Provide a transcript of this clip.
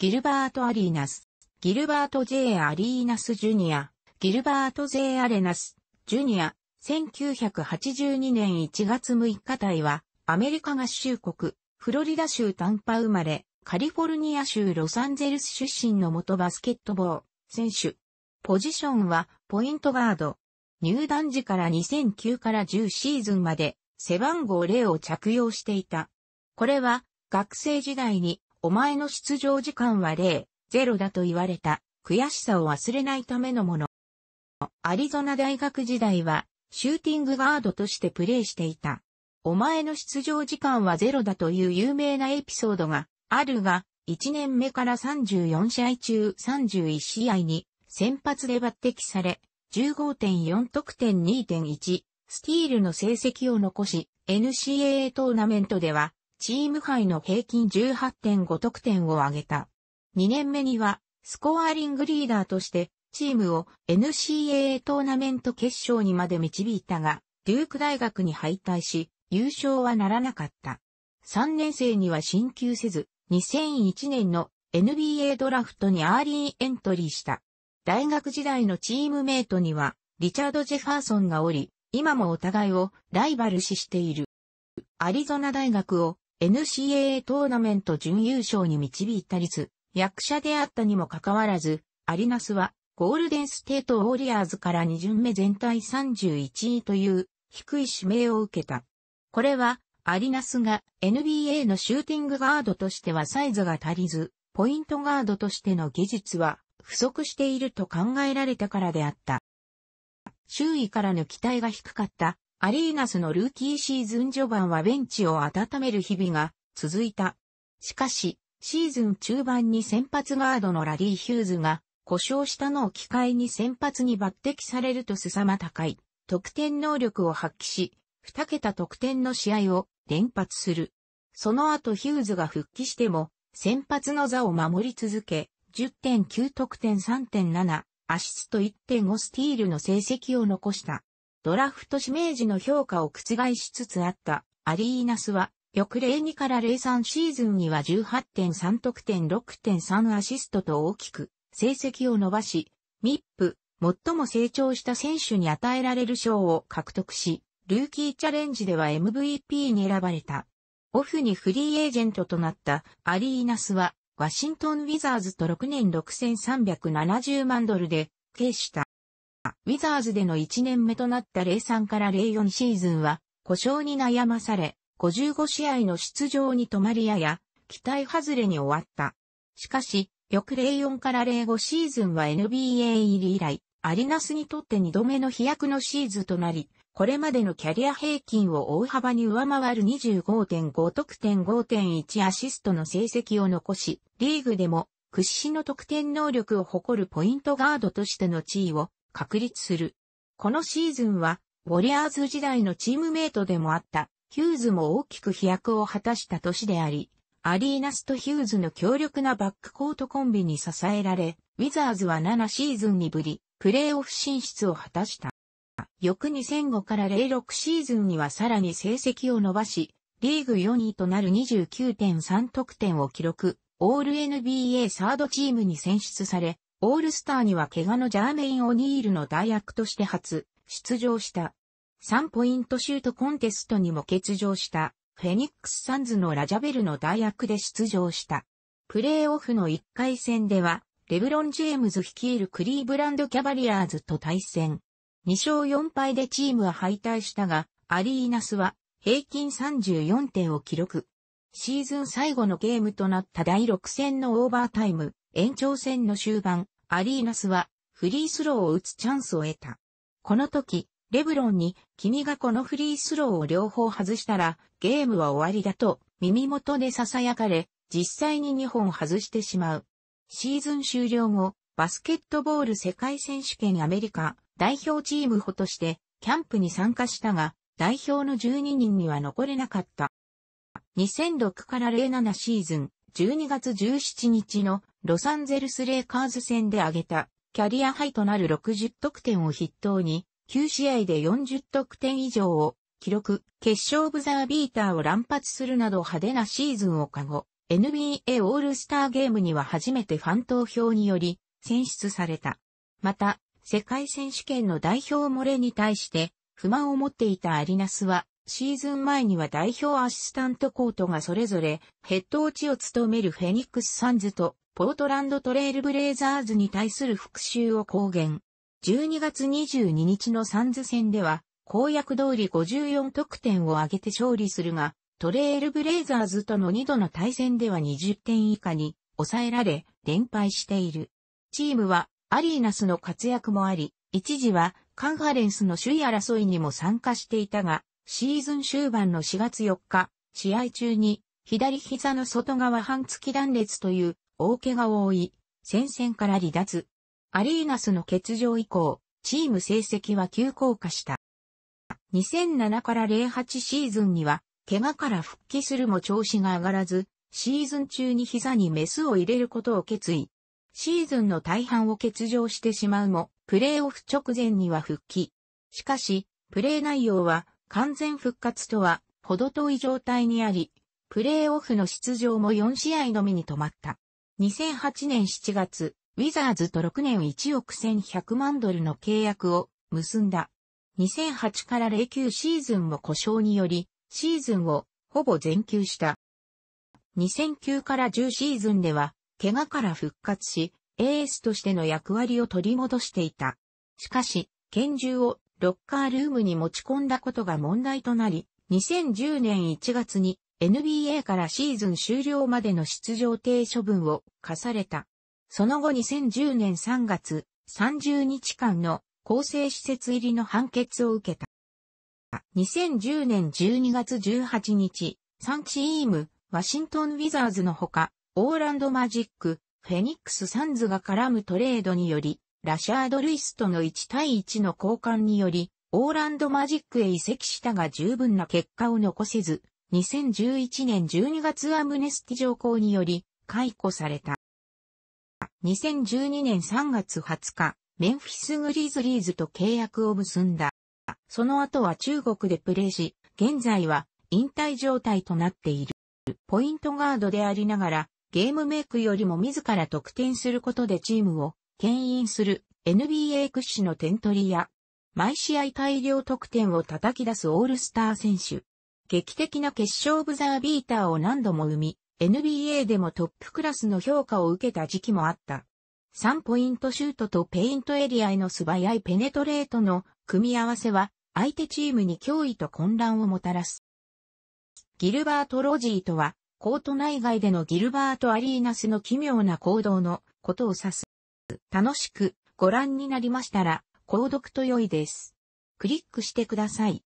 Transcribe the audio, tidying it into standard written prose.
ギルバート・アリーナス、ギルバート・ J ・アリーナス・ジュニア、ギルバート・ J ・アレナス、ジュニア、1982年1月6日体は、アメリカ合衆国、フロリダ州タンパ生まれ、カリフォルニア州ロサンゼルス出身の元バスケットボール選手。ポジションは、ポイントガード。入団時から2009から10シーズンまで、背番号0を着用していた。これは、学生時代に、お前の出場時間は0だと言われた、悔しさを忘れないためのもの。アリゾナ大学時代は、シューティングガードとしてプレーしていた。お前の出場時間は0だという有名なエピソードがあるが、1年目から34試合中31試合に、先発で抜擢され、15.4 得点 2.1、スティールの成績を残し、NCAA トーナメントでは、チーム杯の平均 18.5 得点を挙げた。2年目には、スコアリングリーダーとして、チームを NCAA トーナメント決勝にまで導いたが、デューク大学に敗退し、優勝はならなかった。3年生には進級せず、2001年の NBA ドラフトにアーリーエントリーした。大学時代のチームメイトには、リチャード・ジェファーソンがおり、今もお互いをライバル視している。アリゾナ大学を NCAA トーナメント準優勝に導いた率、役者であったにもかかわらず、アリナスはゴールデンステート・ウォリアーズから2巡目全体31位という低い指名を受けた。これは、アリナスが NBA のシューティングガードとしてはサイズが足りず、ポイントガードとしての技術は、不足していると考えられたからであった。周囲からの期待が低かったアリーナスのルーキーシーズン序盤はベンチを温める日々が続いた。しかし、シーズン中盤に先発ガードのラリー・ヒューズが故障したのを機会に先発に抜擢されるとすさま高い得点能力を発揮し、2桁得点の試合を連発する。その後ヒューズが復帰しても先発の座を守り続け、10.9 得点 3.7、アシスト 1.5 スティールの成績を残した。ドラフト指名時の評価を覆しつつあったアリーナスは、翌02から03シーズンには 18.3 得点 6.3 アシストと大きく成績を伸ばし、MIP、最も成長した選手に与えられる賞を獲得し、ルーキーチャレンジでは MVP に選ばれた。オフにフリーエージェントとなったアリーナスは、ワシントン・ウィザーズと6年6370万ドルで、契した。ウィザーズでの1年目となった03から04シーズンは、故障に悩まされ、55試合の出場に止まりや、期待外れに終わった。しかし、翌04から05シーズンは NBA 入り以来、アリナスにとって2度目の飛躍のシーズンとなり、これまでのキャリア平均を大幅に上回る 25.5 得点 5.1 アシストの成績を残し、リーグでも屈指の得点能力を誇るポイントガードとしての地位を確立する。このシーズンは、ウォリアーズ時代のチームメイトでもあった、ヒューズも大きく飛躍を果たした年であり、アリーナスとヒューズの強力なバックコートコンビに支えられ、ウィザーズは7シーズンにぶり、プレーオフ進出を果たした。翌2005から06シーズンにはさらに成績を伸ばし、リーグ4位となる 29.3 得点を記録、オール NBA サードチームに選出され、オールスターには怪我のジャーメイン・オニールの代役として初出場した。3ポイントシュートコンテストにも欠場した、フェニックス・サンズのラジャベルの代役で出場した。プレーオフの1回戦では、レブロン・ジェームズ率いるクリーブランド・キャバリアーズと対戦。2勝4敗でチームは敗退したが、アリーナスは平均34点を記録。シーズン最後のゲームとなった第6戦のオーバータイム、延長戦の終盤、アリーナスはフリースローを打つチャンスを得た。この時、レブロンに君がこのフリースローを両方外したらゲームは終わりだと耳元で囁かれ、実際に2本外してしまう。シーズン終了後、バスケットボール世界選手権アメリカ、代表チーム補としてキャンプに参加したが、代表の12人には残れなかった。2006から07シーズン12月17日のロサンゼルスレイカーズ戦で挙げたキャリアハイとなる60得点を筆頭に9試合で40得点以上を記録、決勝ブザービーターを乱発するなど派手なシーズンを過ご NBA オールスターゲームには初めてファン投票により選出された。また、世界選手権の代表漏れに対して不満を持っていたアリナスは、シーズン前には代表アシスタントコートがそれぞれヘッドコーチを務めるフェニックス・サンズとポートランドトレイルブレイザーズに対する復讐を公言。12月22日のサンズ戦では、公約通り54得点を挙げて勝利するが、トレイルブレイザーズとの2度の対戦では20点以下に抑えられ、連敗している。チームはアリーナスの活躍もあり、一時はカンファレンスの首位争いにも参加していたが、シーズン終盤の4月4日、試合中に左膝の外側半月断裂という大怪我を負い、戦線から離脱。アリーナスの欠場以降、チーム成績は急降下した。2007から08シーズンには、怪我から復帰するも調子が上がらず、シーズン中に膝にメスを入れることを決意。シーズンの大半を欠場してしまうも、プレーオフ直前には復帰。しかし、プレー内容は完全復活とは程遠い状態にあり、プレーオフの出場も4試合のみに止まった。2008年7月、ウィザーズと6年1億1100万ドルの契約を結んだ。2008から09シーズンも故障により、シーズンをほぼ全休した。2009から10シーズンでは、怪我から復活し、エースとしての役割を取り戻していた。しかし、拳銃をロッカールームに持ち込んだことが問題となり、2010年1月に NBA からシーズン終了までの出場停止処分を課された。その後2010年3月、30日間の更生施設入りの判決を受けた。2010年12月18日、3チーム、ワシントン・ウィザーズのほか、オーランド・マジック、フェニックス・サンズが絡むトレードにより、ラシャード・ルイスとの1対1の交換により、オーランド・マジックへ移籍したが十分な結果を残せず、2011年12月アムネスティ条項により、解雇された。2012年3月20日、メンフィス・グリズリーズと契約を結んだ。その後は中国でプレーし、現在は引退状態となっている。ポイントガードでありながら、ゲームメイクよりも自ら得点することでチームを牽引する NBA 屈指の点取りや、毎試合大量得点を叩き出すオールスター選手。劇的な決勝ブザービーターを何度も生み、NBA でもトップクラスの評価を受けた時期もあった。3ポイントシュートとペイントエリアへの素早いペネトレートの組み合わせは相手チームに脅威と混乱をもたらす。ギルバート・ロジーとはコート内外でのギルバート・アリーナスの奇妙な行動のことを指す。楽しくご覧になりましたら購読と良いです。クリックしてください。